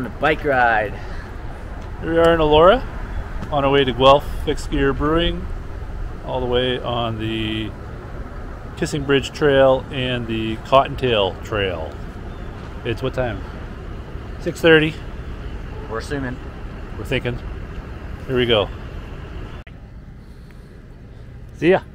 on a bike ride. Here we are in Elora on our way to Guelph, Fixed Gear Brewing, all the way on the Kissing Bridge Trail and the Cottontail Trail. It's what time? 6:30. We're assuming. We're thinking. Here we go. See ya.